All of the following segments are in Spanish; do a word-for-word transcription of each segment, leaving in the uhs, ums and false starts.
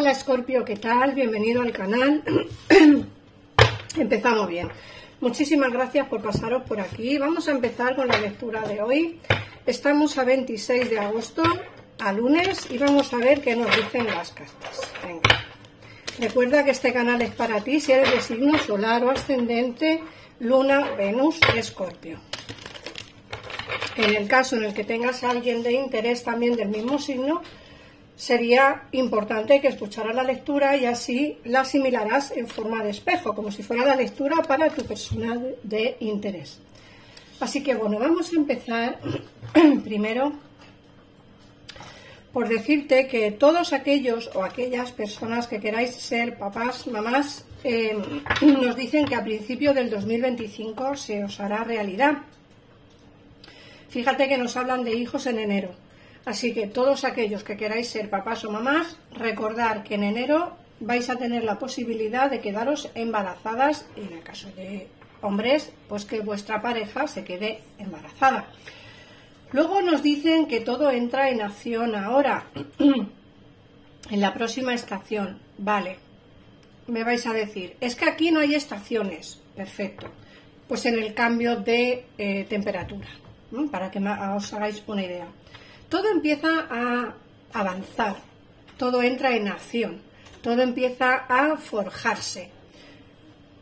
Hola Escorpio, ¿qué tal? Bienvenido al canal. Empezamos bien. Muchísimas gracias por pasaros por aquí. Vamos a empezar con la lectura de hoy. Estamos a veintiséis de agosto, a lunes, y vamos a ver qué nos dicen las cartas. Venga. Recuerda que este canal es para ti si eres de signo solar o ascendente, luna, Venus, Escorpio. En el caso en el que tengas a alguien de interés también del mismo signo, sería importante que escucharas la lectura y así la asimilarás en forma de espejo, como si fuera la lectura para tu persona de interés. Así que bueno, vamos a empezar primero por decirte que todos aquellos o aquellas personas que queráis ser papás, mamás, eh, nos dicen que a principio del dos mil veinticinco se os hará realidad. Fíjate que nos hablan de hijos en enero. Así que todos aquellos que queráis ser papás o mamás, recordad que en enero vais a tener la posibilidad de quedaros embarazadas, y en el caso de hombres, pues que vuestra pareja se quede embarazada. Luego nos dicen que todo entra en acción ahora, en la próxima estación. Vale, me vais a decir, es que aquí no hay estaciones. Perfecto, pues en el cambio de eh, temperatura, ¿eh? Para que os hagáis una idea. Todo empieza a avanzar, todo entra en acción, todo empieza a forjarse.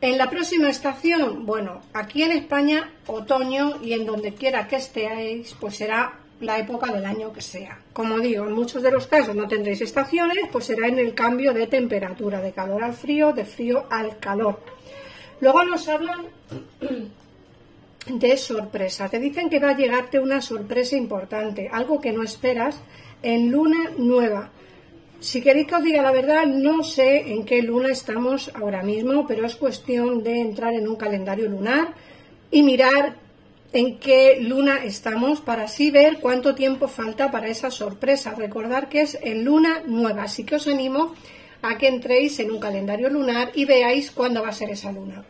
En la próxima estación, bueno, aquí en España, otoño, y en donde quiera que estéis, pues será la época del año que sea. Como digo, en muchos de los casos no tendréis estaciones, pues será en el cambio de temperatura, de calor al frío, de frío al calor. Luego nos hablan de sorpresa, te dicen que va a llegarte una sorpresa importante, algo que no esperas, en luna nueva. Si queréis que os diga la verdad, no sé en qué luna estamos ahora mismo, pero es cuestión de entrar en un calendario lunar y mirar en qué luna estamos para así ver cuánto tiempo falta para esa sorpresa. Recordad que es en luna nueva, así que os animo a que entréis en un calendario lunar y veáis cuándo va a ser esa luna.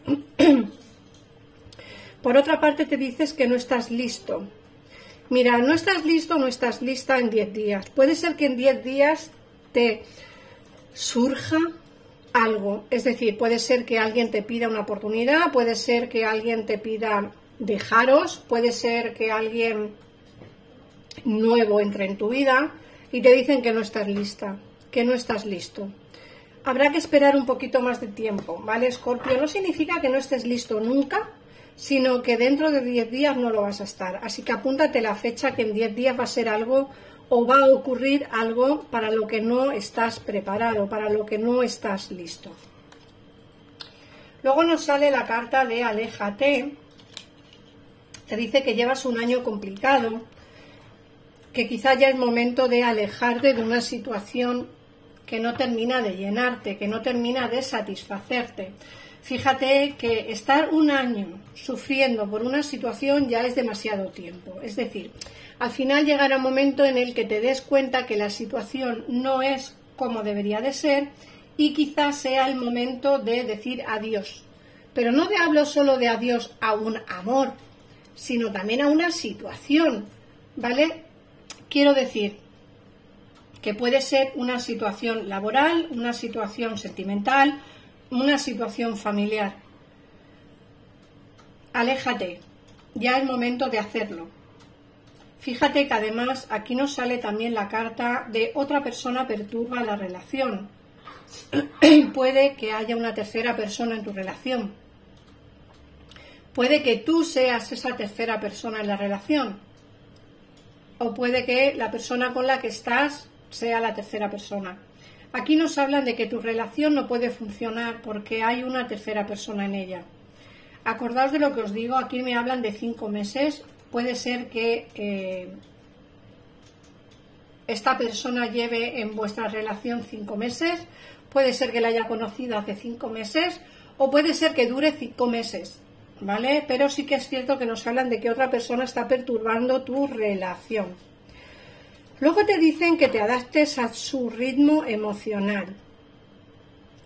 Por otra parte, te dices que no estás listo. Mira, no estás listo, no estás lista en diez días. Puede ser que en diez días te surja algo. Es decir, puede ser que alguien te pida una oportunidad, puede ser que alguien te pida dejaros, puede ser que alguien nuevo entre en tu vida y te dicen que no estás lista, que no estás listo. Habrá que esperar un poquito más de tiempo, ¿vale, Escorpio? No significa que no estés listo nunca, sino que dentro de diez días no lo vas a estar. Así que apúntate la fecha, que en diez días va a ser algo o va a ocurrir algo para lo que no estás preparado, para lo que no estás listo. Luego nos sale la carta de aléjate. Te dice que llevas un año complicado, que quizá ya es momento de alejarte de una situación que no termina de llenarte, que no termina de satisfacerte. Fíjate que estar un año sufriendo por una situación ya es demasiado tiempo. Es decir, al final llegará un momento en el que te des cuenta que la situación no es como debería de ser y quizás sea el momento de decir adiós. Pero no te hablo solo de adiós a un amor, sino también a una situación, ¿vale? Quiero decir que puede ser una situación laboral, una situación sentimental, una situación familiar. Aléjate, ya es momento de hacerlo. Fíjate que además aquí nos sale también la carta de otra persona perturba la relación. Puede que haya una tercera persona en tu relación. Puede que tú seas esa tercera persona en la relación. O puede que la persona con la que estás sea la tercera persona. Aquí nos hablan de que tu relación no puede funcionar porque hay una tercera persona en ella. Acordaos de lo que os digo, aquí me hablan de cinco meses. Puede ser que eh, esta persona lleve en vuestra relación cinco meses, puede ser que la haya conocido hace cinco meses o puede ser que dure cinco meses, ¿vale? Pero sí que es cierto que nos hablan de que otra persona está perturbando tu relación. Luego te dicen que te adaptes a su ritmo emocional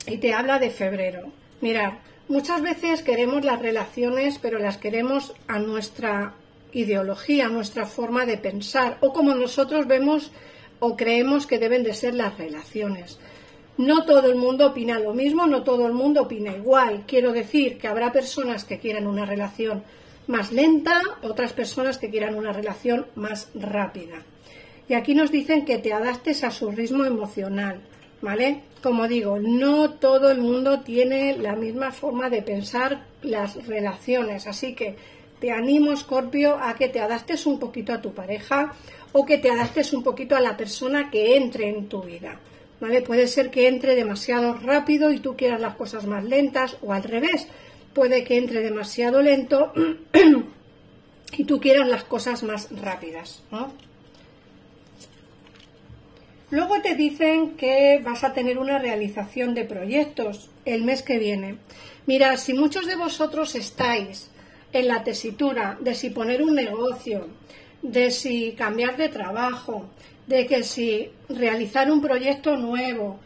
y te habla de febrero. Mirad, muchas veces queremos las relaciones, pero las queremos a nuestra ideología, a nuestra forma de pensar o como nosotros vemos o creemos que deben de ser las relaciones. No todo el mundo opina lo mismo, no todo el mundo opina igual. Quiero decir que habrá personas que quieran una relación más lenta, otras personas que quieran una relación más rápida. Y aquí nos dicen que te adaptes a su ritmo emocional, ¿vale? Como digo, no todo el mundo tiene la misma forma de pensar las relaciones, así que te animo, Escorpio, a que te adaptes un poquito a tu pareja o que te adaptes un poquito a la persona que entre en tu vida, ¿vale? Puede ser que entre demasiado rápido y tú quieras las cosas más lentas, o al revés, puede que entre demasiado lento y tú quieras las cosas más rápidas, ¿no? Luego te dicen que vas a tener una realización de proyectos el mes que viene. Mira, si muchos de vosotros estáis en la tesitura de si poner un negocio, de si cambiar de trabajo, de que si realizar un proyecto nuevo,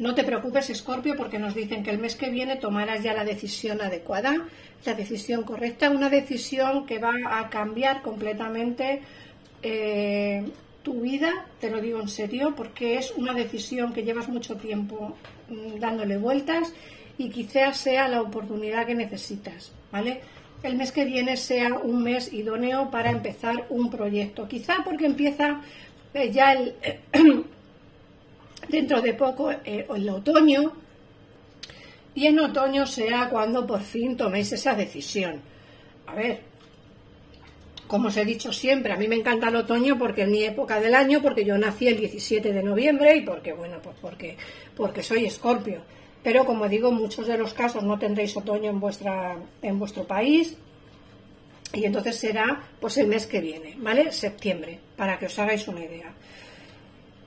no te preocupes, Escorpio, porque nos dicen que el mes que viene tomarás ya la decisión adecuada, la decisión correcta, una decisión que va a cambiar completamente eh, tu vida, te lo digo en serio, porque es una decisión que llevas mucho tiempo mm, dándole vueltas y quizás sea la oportunidad que necesitas, ¿vale? El mes que viene sea un mes idóneo para empezar un proyecto. Quizá porque empieza eh, ya el, eh, dentro de poco eh, el otoño, y en otoño sea cuando por fin toméis esa decisión. A ver, como os he dicho siempre, a mí me encanta el otoño porque es mi época del año, porque yo nací el diecisiete de noviembre y porque, bueno, pues porque, porque soy Escorpio. Pero como digo, en muchos de los casos no tendréis otoño en, vuestra, en vuestro país, y entonces será pues el mes que viene, ¿vale? Septiembre, para que os hagáis una idea.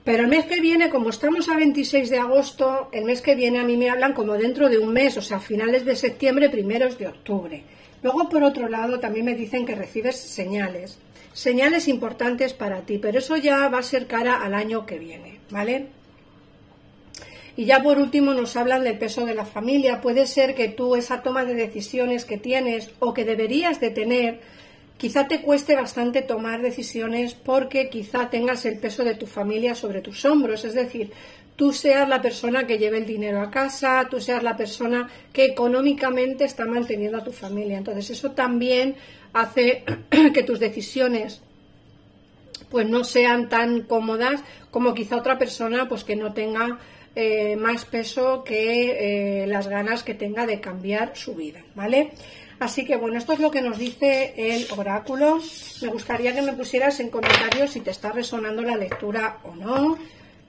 Pero el mes que viene, como estamos a veintiséis de agosto, el mes que viene a mí me hablan como dentro de un mes, o sea, finales de septiembre, primeros de octubre. Luego, por otro lado, también me dicen que recibes señales, señales importantes para ti, pero eso ya va a ser cara al año que viene, ¿vale? Y ya por último nos hablan del peso de la familia. Puede ser que tú esa toma de decisiones que tienes o que deberías de tener, quizá te cueste bastante tomar decisiones porque quizá tengas el peso de tu familia sobre tus hombros. Es decir, tú seas la persona que lleve el dinero a casa, tú seas la persona que económicamente está manteniendo a tu familia. Entonces eso también hace que tus decisiones pues no sean tan cómodas como quizá otra persona pues que no tenga Eh, más peso que eh, las ganas que tenga de cambiar su vida, ¿vale? Así que bueno, esto es lo que nos dice el oráculo. Me gustaría que me pusieras en comentarios si te está resonando la lectura o no.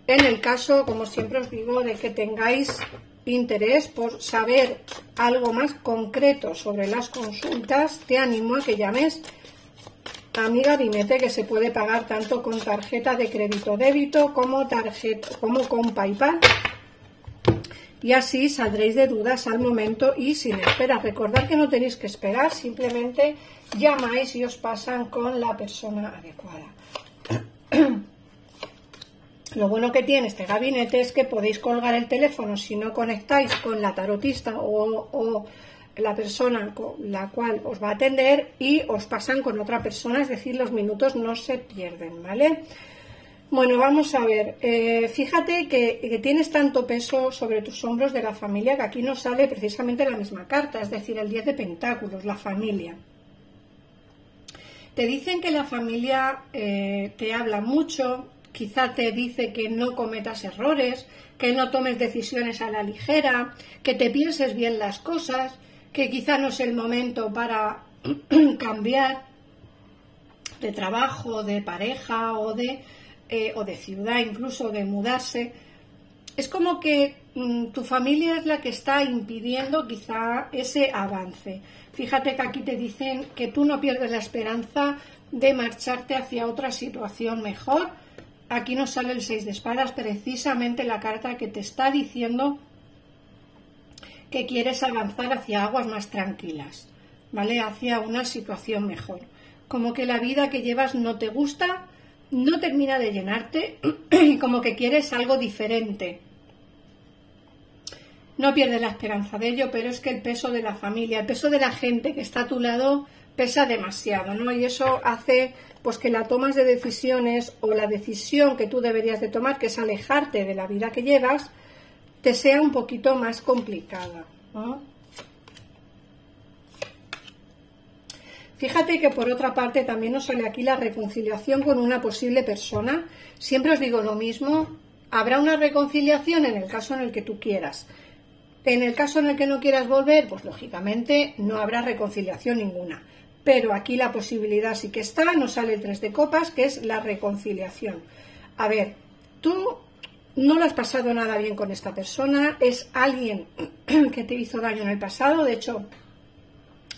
En el caso, como siempre os digo, de que tengáis interés por saber algo más concreto sobre las consultas, te animo a que llames a mi gabinete, que se puede pagar tanto con tarjeta de crédito débito como, tarjeta, como con PayPal, y así saldréis de dudas al momento y sin espera. Recordad que no tenéis que esperar, simplemente llamáis y os pasan con la persona adecuada. Lo bueno que tiene este gabinete es que podéis colgar el teléfono si no conectáis con la tarotista o... o la persona con la cual os va a atender, y os pasan con otra persona, es decir, los minutos no se pierden, ¿vale? Bueno, vamos a ver, eh, fíjate que, que tienes tanto peso sobre tus hombros de la familia que aquí nos sale precisamente la misma carta, es decir, el diez de pentáculos, la familia. Te dicen que la familia eh, te habla mucho, quizá te dice que no cometas errores, que no tomes decisiones a la ligera, que te pienses bien las cosas, que quizá no es el momento para cambiar de trabajo, de pareja o de, eh, o de ciudad, incluso de mudarse. Es como que mm, tu familia es la que está impidiendo quizá ese avance. Fíjate que aquí te dicen que tú no pierdes la esperanza de marcharte hacia otra situación mejor. Aquí nos sale el seis de espadas, precisamente la carta que te está diciendo que quieres avanzar hacia aguas más tranquilas, ¿vale? Hacia una situación mejor. Como que la vida que llevas no te gusta, no termina de llenarte y como que quieres algo diferente. No pierdes la esperanza de ello, pero es que el peso de la familia, el peso de la gente que está a tu lado pesa demasiado, ¿no? Y eso hace pues que la toma de decisiones o la decisión que tú deberías de tomar, que es alejarte de la vida que llevas, te sea un poquito más complicada, ¿no? Fíjate que por otra parte también nos sale aquí la reconciliación con una posible persona. Siempre os digo lo mismo, habrá una reconciliación en el caso en el que tú quieras. En el caso en el que no quieras volver, pues lógicamente no habrá reconciliación ninguna. Pero aquí la posibilidad sí que está, nos sale el tres de copas, que es la reconciliación. A ver, tú no lo has pasado nada bien con esta persona, es alguien que te hizo daño en el pasado, de hecho...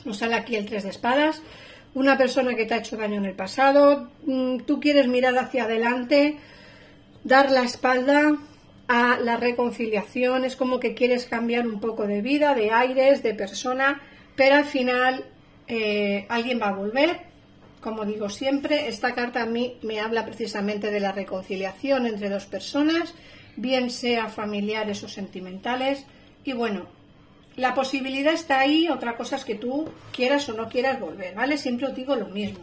Nos sale aquí el tres de espadas, una persona que te ha hecho daño en el pasado. Tú quieres mirar hacia adelante, dar la espalda a la reconciliación, es como que quieres cambiar un poco de vida, de aires, de persona, pero al final eh, alguien va a volver. Como digo siempre, esta carta a mí me habla precisamente de la reconciliación entre dos personas, bien sea familiares o sentimentales, y bueno, la posibilidad está ahí, otra cosa es que tú quieras o no quieras volver, ¿vale? Siempre os digo lo mismo.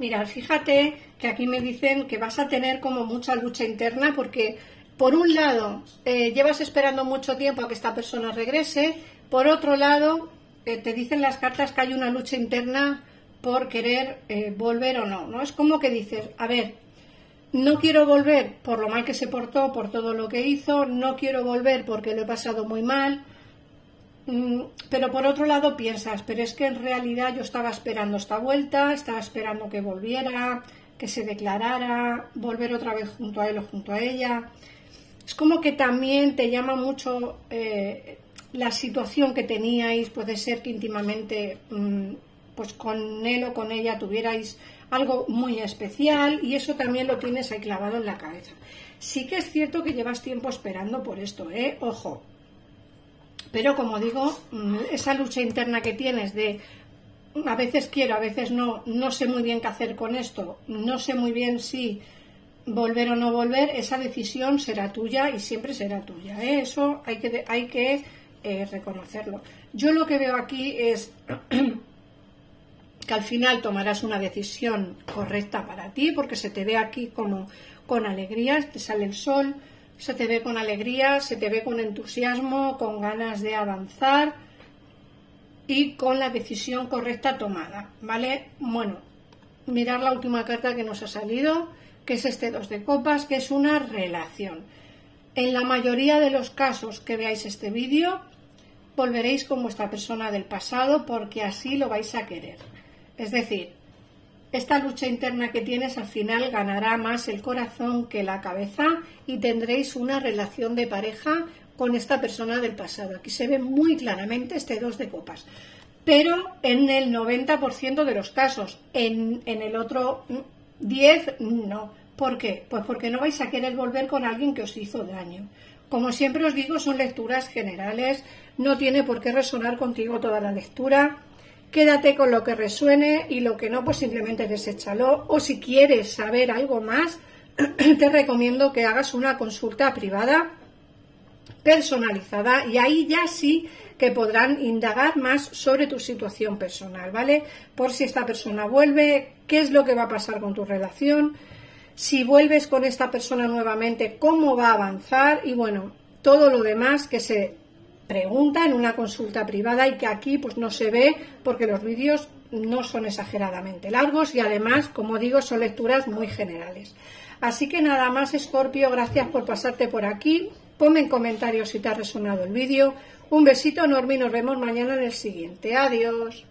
Mirad, fíjate que aquí me dicen que vas a tener como mucha lucha interna porque, por un lado, eh, llevas esperando mucho tiempo a que esta persona regrese, por otro lado, eh, te dicen las cartas que hay una lucha interna por querer eh, volver o no, ¿no? Es como que dices, a ver... No quiero volver por lo mal que se portó, por todo lo que hizo, no quiero volver porque lo he pasado muy mal, pero por otro lado piensas, pero es que en realidad yo estaba esperando esta vuelta, estaba esperando que volviera, que se declarara, volver otra vez junto a él o junto a ella. Es como que también te llama mucho eh, la situación que teníais, puede ser que íntimamente pues con él o con ella tuvierais... algo muy especial y eso también lo tienes ahí clavado en la cabeza. Sí que es cierto que llevas tiempo esperando por esto, ¿eh? Ojo. Pero como digo, esa lucha interna que tienes de a veces quiero, a veces no, no sé muy bien qué hacer con esto, no sé muy bien si volver o no volver, esa decisión será tuya y siempre será tuya, ¿eh? Eso hay que, hay que eh, reconocerlo. Yo lo que veo aquí es... que al final tomarás una decisión correcta para ti, porque se te ve aquí como con alegría, te sale el sol, se te ve con alegría, se te ve con entusiasmo, con ganas de avanzar y con la decisión correcta tomada, ¿vale? Bueno, mirad la última carta que nos ha salido, que es este dos de copas, que es una relación. En la mayoría de los casos que veáis este vídeo, volveréis con vuestra persona del pasado porque así lo vais a querer. Es decir, esta lucha interna que tienes al final ganará más el corazón que la cabeza y tendréis una relación de pareja con esta persona del pasado. Aquí se ve muy claramente este dos de copas, pero en el noventa por ciento de los casos, en, en el otro diez por ciento no. ¿Por qué? Pues porque no vais a querer volver con alguien que os hizo daño. Como siempre os digo, son lecturas generales, no tiene por qué resonar contigo toda la lectura. Quédate con lo que resuene y lo que no, pues simplemente deséchalo. O si quieres saber algo más, te recomiendo que hagas una consulta privada personalizada y ahí ya sí que podrán indagar más sobre tu situación personal, ¿vale? Por si esta persona vuelve, qué es lo que va a pasar con tu relación, si vuelves con esta persona nuevamente, cómo va a avanzar y bueno, todo lo demás que se... pregunta en una consulta privada y que aquí pues no se ve porque los vídeos no son exageradamente largos y además, como digo, son lecturas muy generales. Así que nada más, Escorpio, gracias por pasarte por aquí. Ponme en comentarios si te ha resonado el vídeo. Un besito enorme y nos vemos mañana en el siguiente. Adiós.